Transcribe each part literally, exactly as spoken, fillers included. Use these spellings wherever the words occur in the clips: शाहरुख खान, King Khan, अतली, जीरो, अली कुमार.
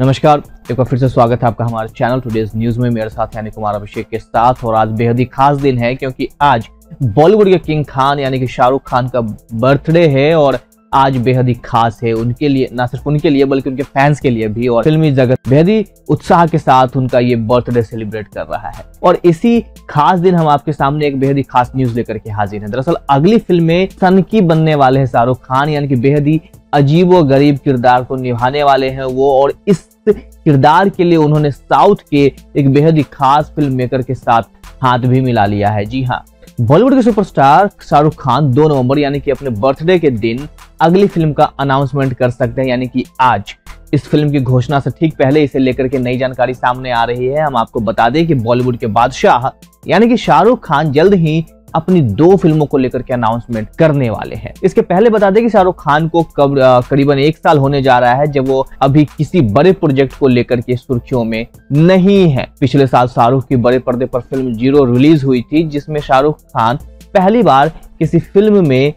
नमस्कार, एक बार फिर से स्वागत है आपका हमारे चैनल टोडीज न्यूज में, मेरे साथ यानी कमारी बशीक के साथ। और आज बेहद ही खास दिन है क्योंकि आज बॉलीवुड के किंग खान यानी कि शाहरुख खान का बर्थडे है और आज बेहद ही खास है उनके लिए, ना सिर्फ उनके लिए बल्कि उनके फैंस के लिए भी। और फिल्मी जगत बेहद ही उत्साह के साथ उनका ये बर्थडे सेलिब्रेट कर रहा है और इसी खास दिन हम आपके सामने एक बेहद ही खास न्यूज लेकर के हाजिर हैं। दरअसल अगली फिल्म में सनकी बनने वाले हैं शाहरुख खान, यानी कि बेहद ही अजीबोगरीब किरदार को निभाने वाले हैं वो। और इस किरदार के लिए उन्होंने साउथ के एक बेहद ही खास फिल्म मेकर के साथ हाथ भी मिला लिया है। जी हाँ, बॉलीवुड के सुपरस्टार शाहरुख खान दो नवंबर यानी कि अपने बर्थडे के दिन अगली फिल्म का अनाउंसमेंट कर सकते हैं, यानी कि आज। इस फिल्म की घोषणा से ठीक पहले इसे लेकर के नई जानकारी सामने आ रही है। हम आपको बता दें कि बॉलीवुड के बादशाह यानी कि शाहरुख खान जल्द ही अपनी दो फिल्मों को लेकर के अनाउंसमेंट करने वाले हैं। इसके पहले बता दें कि शाहरुख खान को कब करीबन एक साल होने जा रहा है जब वो अभी किसी बड़े प्रोजेक्ट को लेकर के सुर्खियों में नहीं है। पिछले साल शाहरुख की बड़े पर्दे पर फिल्म जीरो रिलीज हुई थी, जिसमें शाहरुख खान पहली बार किसी फिल्म में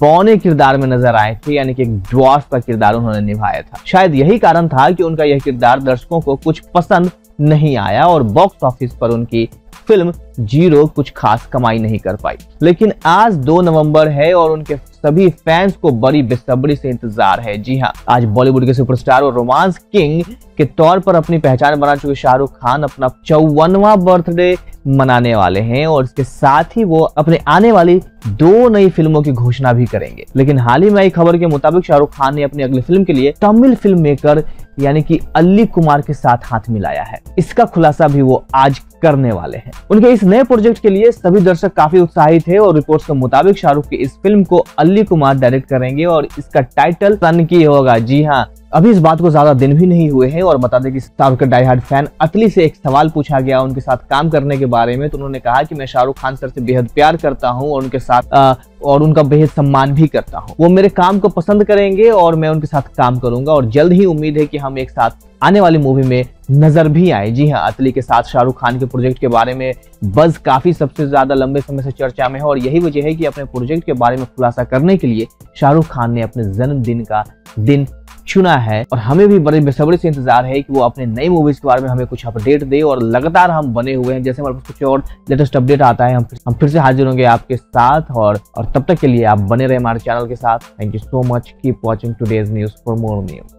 बौने किरदार में नजर आए थे, यानी कि एक ड्वार्फ का किरदार उन्होंने निभाया था। शायद यही कारण था कि उनका यह किरदार दर्शकों को कुछ पसंद नहीं आया और बॉक्स ऑफिस पर उनकी फिल्म जीरो कुछ खास कमाई नहीं कर पाई। लेकिन आज दो नवंबर है और उनके सभी फैंस को बड़ी बेसब्री से इंतजार है। जी हाँ, आज बॉलीवुड के सुपरस्टार और रोमांस किंग के तौर पर अपनी पहचान बना चुके शाहरुख खान अपना चौवनवा बर्थडे मनाने वाले हैं और इसके साथ ही वो अपने आने वाली दो नई फिल्मों की घोषणा भी करेंगे। लेकिन हाल ही में आई खबर के मुताबिक शाहरुख खान ने अपनी अगली फिल्म के लिए तमिल फिल्म मेकर यानी कि अली कुमार के साथ हाथ मिलाया है। इसका खुलासा भी वो आज करने वाले हैं। उनके इस नए प्रोजेक्ट के लिए सभी दर्शक काफी उत्साहित है और रिपोर्ट्स के मुताबिक शाहरुख की इस फिल्म को अली कुमार डायरेक्ट करेंगे और इसका टाइटल सनकी होगा। जी हाँ, अभी इस बात को ज्यादा दिन भी नहीं हुए हैं और बता दें कि शाहरुख के डाई हार्ड फैन अतली से एक सवाल पूछा गया उनके साथ काम करने के बारे में, तो उन्होंने कहा कि मैं शाहरुख खान सर से बेहद प्यार करता हूं और उनके साथ आ, और उनका बेहद सम्मान भी करता हूं। वो मेरे काम को पसंद करेंगे और मैं उनके साथ काम करूंगा और जल्द ही उम्मीद है कि हम एक साथ आने वाली मूवी में नजर भी आए। जी हाँ, अतली के साथ शाहरुख खान के प्रोजेक्ट के बारे में बज़ काफी सबसे ज्यादा लंबे समय से चर्चा में है और यही वजह है कि अपने प्रोजेक्ट के बारे में खुलासा करने के लिए शाहरुख खान ने अपने जन्मदिन का दिन चुना है और हमें भी बड़े बेसब्री से इंतजार है कि वो अपने नई मूवीज के बारे में हमें कुछ अपडेट दे। और लगातार हम बने हुए हैं, जैसे हमारे पास कुछ और लेटेस्ट अपडेट आता है हम फिर, हम फिर से हाजिर होंगे आपके साथ। और और तब तक के लिए आप बने रहे हमारे चैनल के साथ। Thank you so much, keep watching today's news for more news.